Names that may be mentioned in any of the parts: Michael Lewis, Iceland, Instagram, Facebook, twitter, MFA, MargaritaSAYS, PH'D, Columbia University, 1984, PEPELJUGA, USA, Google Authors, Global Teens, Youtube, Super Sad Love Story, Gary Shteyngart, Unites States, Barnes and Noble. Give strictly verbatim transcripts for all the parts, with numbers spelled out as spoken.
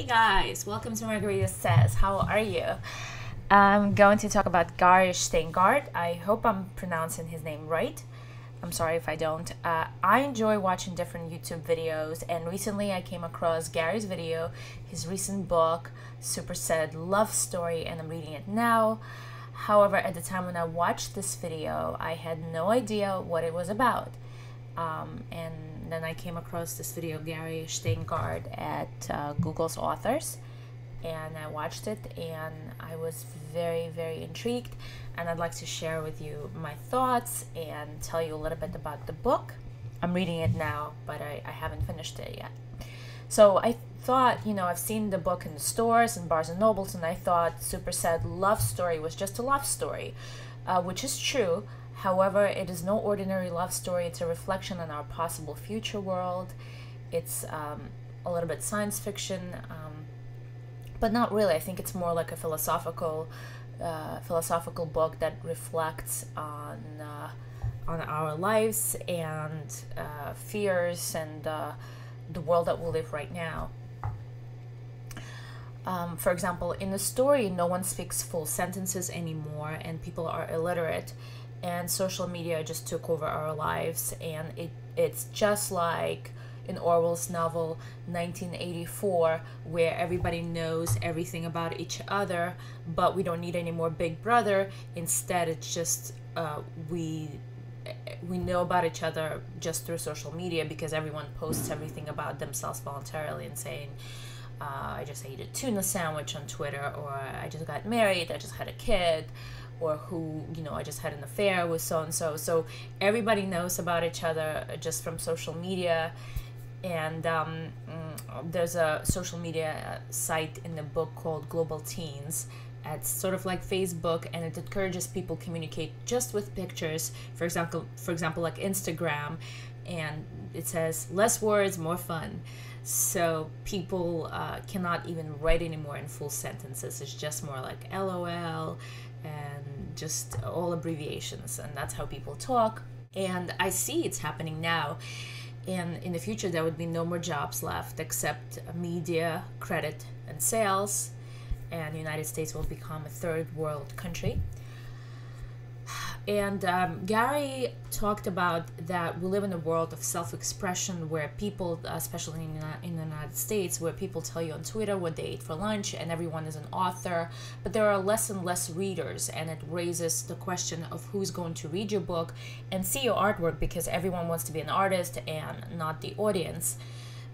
Hey guys, welcome to Margarita Says. How are you? I'm going to talk about Gary Shteyngart. I hope I'm pronouncing his name right. I'm sorry if I don't. Uh, I enjoy watching different YouTube videos, and recently I came across Gary's video, his recent book, Super Sad Love Story, and I'm reading it now. However, at the time when I watched this video, I had no idea what it was about. Um, and then I came across this video of Gary Shteyngart at uh, Google's Authors, and I watched it and I was very, very intrigued, and I'd like to share with you my thoughts and tell you a little bit about the book. I'm reading it now, but I, I haven't finished it yet. So I thought, you know, I've seen the book in the stores and Barnes and Noble, and I thought Super Sad Love Story was just a love story, uh, which is true. However, it is no ordinary love story. It's a reflection on our possible future world. It's um, a little bit science fiction, um, but not really. I think it's more like a philosophical, uh, philosophical book that reflects on uh, on our lives and uh, fears and uh, the world that we live right now. Um, for example, in the story, no one speaks full sentences anymore, and people are illiterate. And social media just took over our lives, and it it's just like in Orwell's novel nineteen eighty-four, where everybody knows everything about each other, but we don't need any more Big Brother. Instead, it's just uh, we we know about each other just through social media, because everyone posts everything about themselves voluntarily and saying, uh, I just ate a tuna sandwich on Twitter, or I just got married, I just had a kid, or who, you know, I just had an affair with so-and-so. So everybody knows about each other just from social media. And um, there's a social media site in the book called Global Teens. It's sort of like Facebook, and it encourages people to communicate just with pictures. For example, for example, like Instagram, and it says, less words, more fun. So people uh, cannot even write anymore in full sentences. It's just more like L O L, and just all abbreviations, and that's how people talk. And I see it's happening now, and in the future there would be no more jobs left except media, credit, and sales, and the United States will become a third world country. And um, Gary talked about that we live in a world of self-expression, where people, especially in, in the United States, where people tell you on Twitter what they ate for lunch, and everyone is an author, but there are less and less readers, and it raises the question of who's going to read your book and see your artwork, because everyone wants to be an artist and not the audience.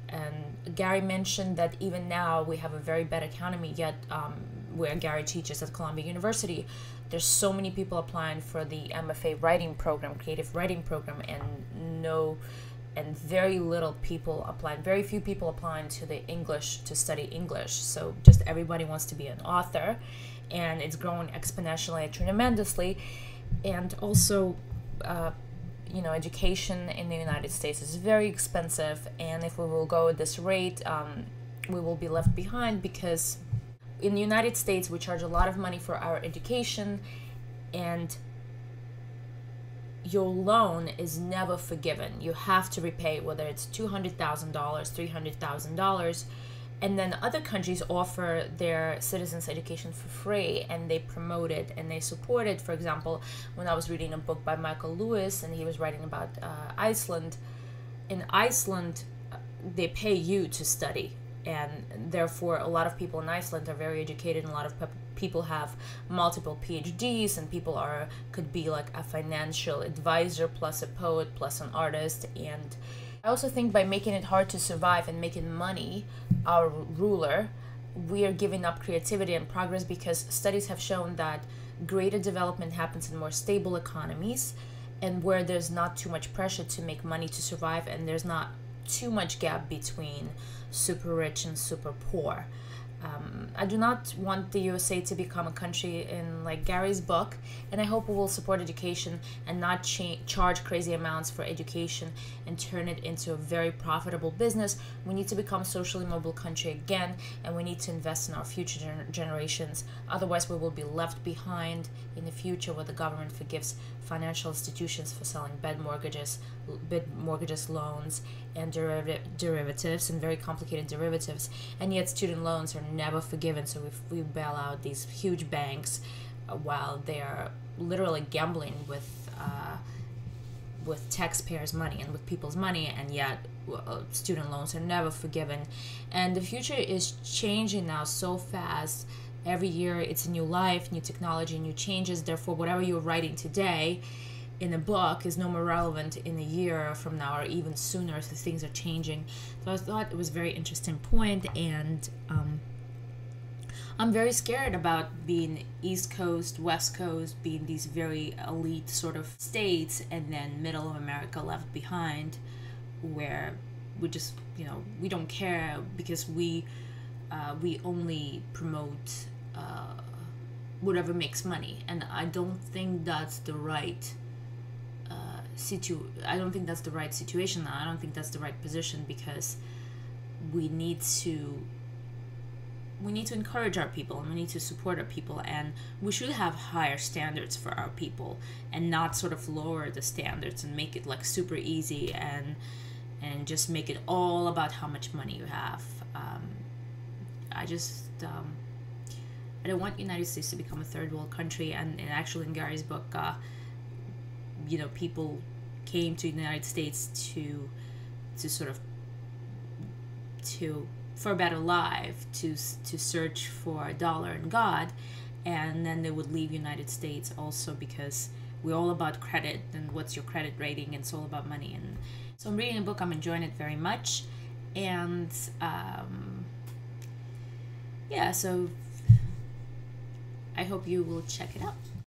And Gary mentioned that even now we have a very bad economy, yet um, where Gary teaches at Columbia University, there's so many people applying for the M F A writing program, creative writing program, and no, and very little people applying, very few people applying to the English, to study English. So just everybody wants to be an author, and it's growing exponentially, tremendously. And also, uh, you know, education in the United States is very expensive, and if we will go at this rate, um, we will be left behind, because in the United States, we charge a lot of money for our education, and your loan is never forgiven. You have to repay, whether it's two hundred thousand dollars, three hundred thousand dollars, and then other countries offer their citizens education for free, and they promote it and they support it. For example, when I was reading a book by Michael Lewis, and he was writing about uh, Iceland, in Iceland, they pay you to study. And therefore, a lot of people in Iceland are very educated, and a lot of pe people have multiple P H Ds, and people are could be like a financial advisor, plus a poet, plus an artist. And I also think by making it hard to survive and making money our ruler, we are giving up creativity and progress, because studies have shown that greater development happens in more stable economies, and where there's not too much pressure to make money to survive, and there's not too much gap between super rich and super poor. um, I do not want the U S A to become a country in like Gary's book, and I hope we will support education and not cha- charge crazy amounts for education and turn it into a very profitable business. We need to become a socially mobile country again, and we need to invest in our future gener- generations. Otherwise, we will be left behind in the future where the government forgives financial institutions for selling bad mortgages, bad mortgages loans, and deriv- derivatives, and very complicated derivatives. And yet student loans are never forgiven, so if we bail out these huge banks uh, while they are literally gambling with uh, with taxpayers' money and with people's money, and yet uh, student loans are never forgiven. And the future is changing now so fast. Every year it's a new life, new technology, new changes. Therefore, whatever you're writing today in a book is no more relevant in a year from now or even sooner, so things are changing. So I thought it was a very interesting point, and um, I'm very scared about being East Coast, West Coast, being these very elite sort of states, and then middle of America left behind, where we just, you know, we don't care because we, uh, we only promote uh, whatever makes money, and I don't think that's the right Situ- I don't think that's the right situation. I don't think that's the right position, because we need to we need to encourage our people, and we need to support our people, and we should have higher standards for our people and not sort of lower the standards and make it like super easy and and just make it all about how much money you have. Um, I just um, I don't want United States to become a third world country, and, and actually in Gary's book, uh, you know, people came to the United States to, to sort of, to, for a better life, to, to search for a dollar and God, and then they would leave United States also because we're all about credit and what's your credit rating, and it's all about money. And so I'm reading a book, I'm enjoying it very much, and um, yeah, so I hope you will check it out.